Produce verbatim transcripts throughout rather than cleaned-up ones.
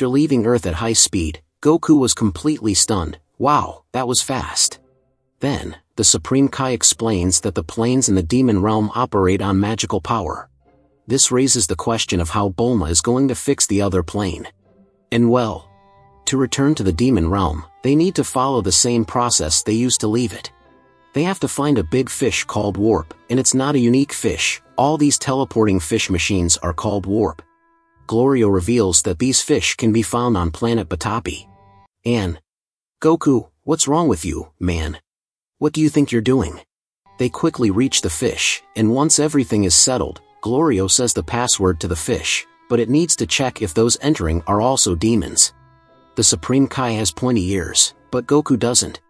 After leaving Earth at high speed, Goku was completely stunned. Wow, that was fast. Then, the Supreme Kai explains that the planes in the Demon Realm operate on magical power. This raises the question of how Bulma is going to fix the other plane. And well, to return to the Demon Realm, they need to follow the same process they used to leave it. They have to find a big fish called Warp, and it's not a unique fish, all these teleporting fish machines are called Warp. Glorio reveals that these fish can be found on planet Batapi. And, Goku, what's wrong with you, man? What do you think you're doing? They quickly reach the fish, and once everything is settled, Glorio says the password to the fish, but it needs to check if those entering are also demons. The Supreme Kai has pointy ears, but Goku doesn't.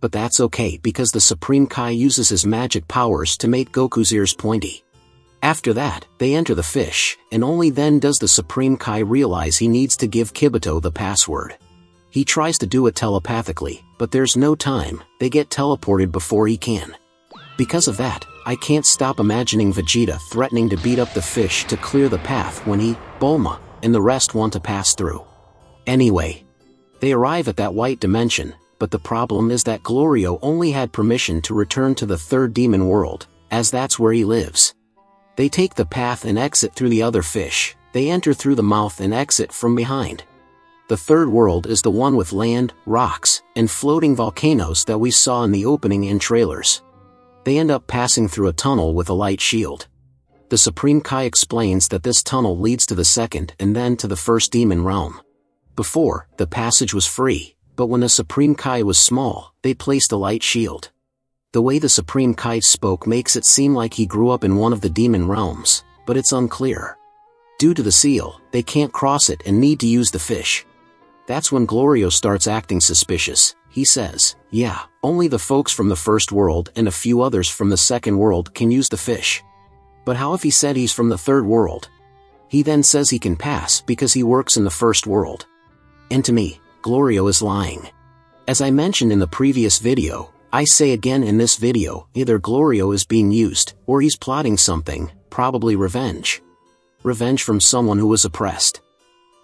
But that's okay because the Supreme Kai uses his magic powers to make Goku's ears pointy. After that, they enter the fish, and only then does the Supreme Kai realize he needs to give Kibito the password. He tries to do it telepathically, but there's no time, they get teleported before he can. Because of that, I can't stop imagining Vegeta threatening to beat up the fish to clear the path when he, Bulma, and the rest want to pass through. Anyway, they arrive at that white dimension, but the problem is that Glorio only had permission to return to the Third Demon World, as that's where he lives. They take the path and exit through the other fish, they enter through the mouth and exit from behind. The third world is the one with land, rocks, and floating volcanoes that we saw in the opening and trailers. They end up passing through a tunnel with a light shield. The Supreme Kai explains that this tunnel leads to the second and then to the first demon realm. Before, the passage was free, but when the Supreme Kai was small, they placed a light shield. The way the Supreme Kai spoke makes it seem like he grew up in one of the demon realms, but it's unclear. Due to the seal, they can't cross it and need to use the fish. That's when Glorio starts acting suspicious. He says, yeah, only the folks from the first world and a few others from the second world can use the fish. But how if he said he's from the third world? He then says he can pass because he works in the first world. And to me, Glorio is lying. As I mentioned in the previous video, I say again in this video, either Glorio is being used, or he's plotting something, probably revenge. Revenge from someone who was oppressed.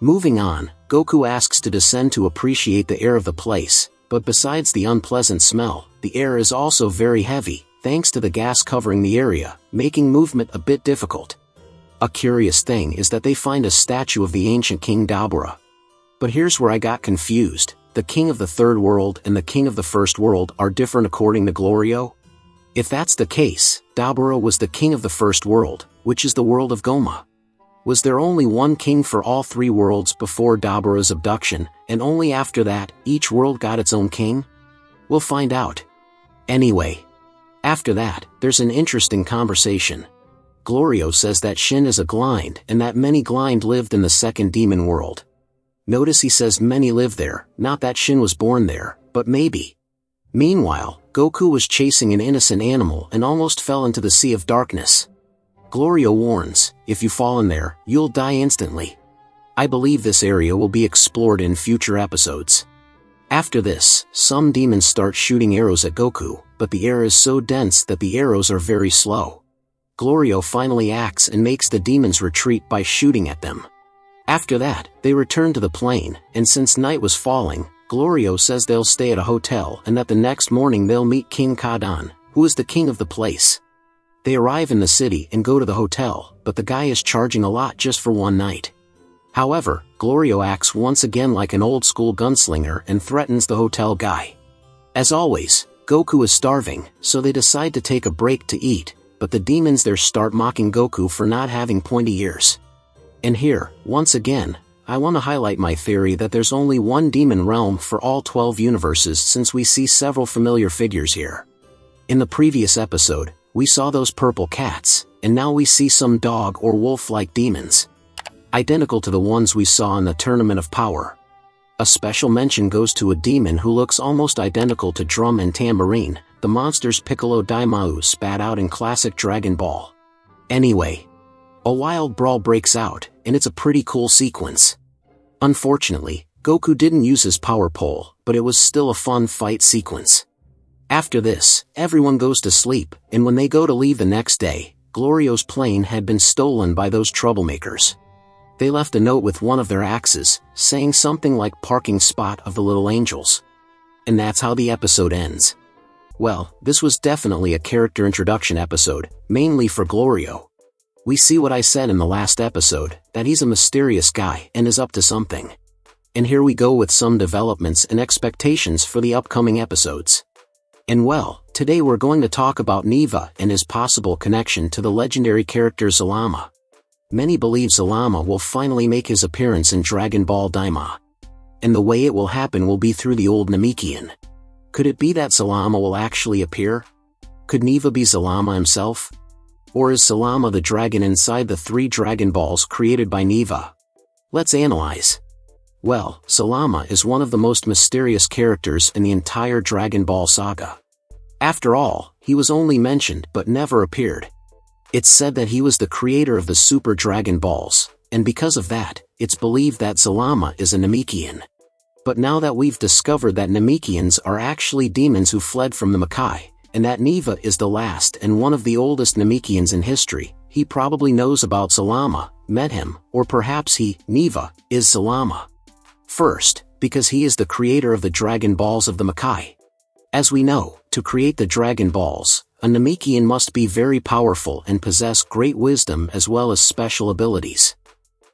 Moving on, Goku asks to descend to appreciate the air of the place, but besides the unpleasant smell, the air is also very heavy, thanks to the gas covering the area, making movement a bit difficult. A curious thing is that they find a statue of the ancient King Dabura. But here's where I got confused, the King of the Third World and the King of the First World are different according to Glorio? If that's the case, Dabura was the King of the First World, which is the world of Goma. Was there only one king for all three worlds before Dabura's abduction, and only after that, each world got its own king? We'll find out. Anyway. After that, there's an interesting conversation. Glorio says that Shin is a Glynde and that many Glynde lived in the second demon world. Notice he says many live there, not that Shin was born there, but maybe. Meanwhile, Goku was chasing an innocent animal and almost fell into the Sea of Darkness. Glorio warns, if you fall in there, you'll die instantly. I believe this area will be explored in future episodes. After this, some demons start shooting arrows at Goku, but the air is so dense that the arrows are very slow. Glorio finally acts and makes the demons retreat by shooting at them. After that, they return to the plane, and since night was falling, Glorio says they'll stay at a hotel and that the next morning they'll meet King Kadan, who is the king of the place. They arrive in the city and go to the hotel, but the guy is charging a lot just for one night. However, Glorio acts once again like an old-school gunslinger and threatens the hotel guy. As always, Goku is starving, so they decide to take a break to eat, but the demons there start mocking Goku for not having pointy ears. And here, once again, I want to highlight my theory that there's only one demon realm for all twelve universes since we see several familiar figures here. In the previous episode, we saw those purple cats, and now we see some dog or wolf-like demons. Identical to the ones we saw in the Tournament of Power. A special mention goes to a demon who looks almost identical to Drum and Tambourine, the monsters Piccolo Daimao spat out in classic Dragon Ball. Anyway. A wild brawl breaks out, and it's a pretty cool sequence. Unfortunately, Goku didn't use his power pole, but it was still a fun fight sequence. After this, everyone goes to sleep, and when they go to leave the next day, Glorio's plane had been stolen by those troublemakers. They left a note with one of their axes, saying something like "parking spot of the little angels." And that's how the episode ends. Well, this was definitely a character introduction episode, mainly for Glorio. We see what I said in the last episode, that he's a mysterious guy and is up to something. And here we go with some developments and expectations for the upcoming episodes. And well, today we're going to talk about Neva and his possible connection to the legendary character Zalama. Many believe Zalama will finally make his appearance in Dragon Ball Daima. And the way it will happen will be through the old Namekian. Could it be that Zalama will actually appear? Could Neva be Zalama himself? Or is Zalama the dragon inside the three Dragon Balls created by Neva? Let's analyze. Well, Zalama is one of the most mysterious characters in the entire Dragon Ball saga. After all, he was only mentioned but never appeared. It's said that he was the creator of the Super Dragon Balls, and because of that, it's believed that Zalama is a Namekian. But now that we've discovered that Namekians are actually demons who fled from the Makai, and that Neva is the last and one of the oldest Namekians in history, he probably knows about Zalama, met him, or perhaps he, Neva, is Zalama. First, because he is the creator of the Dragon Balls of the Makai. As we know, to create the Dragon Balls, a Namekian must be very powerful and possess great wisdom as well as special abilities.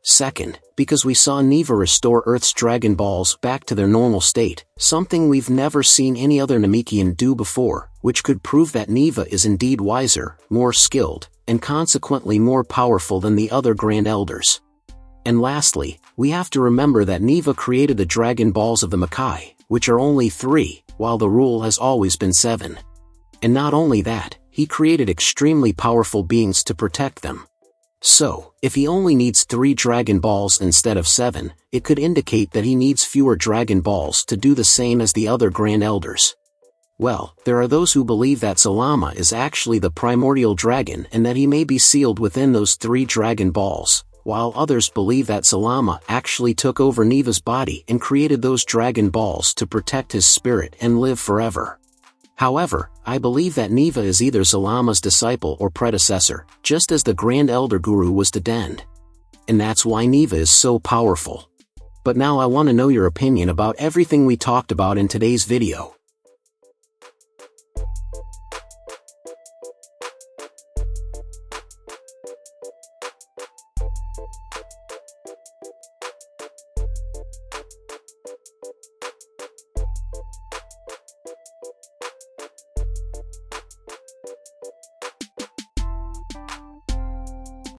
Second, because we saw Neva restore Earth's Dragon Balls back to their normal state, something we've never seen any other Namekian do before, which could prove that Neva is indeed wiser, more skilled, and consequently more powerful than the other Grand Elders. And lastly, we have to remember that Neva created the Dragon Balls of the Makai, which are only three, while the rule has always been seven. And not only that, he created extremely powerful beings to protect them. So, if he only needs three Dragon Balls instead of seven, it could indicate that he needs fewer Dragon Balls to do the same as the other Grand Elders. Well, there are those who believe that Zalama is actually the primordial dragon and that he may be sealed within those three Dragon Balls, while others believe that Zalama actually took over Neva's body and created those Dragon Balls to protect his spirit and live forever. However, I believe that Neva is either Zalama's disciple or predecessor, just as the Grand Elder Guru was to Dend. And that's why Neva is so powerful. But now I want to know your opinion about everything we talked about in today's video.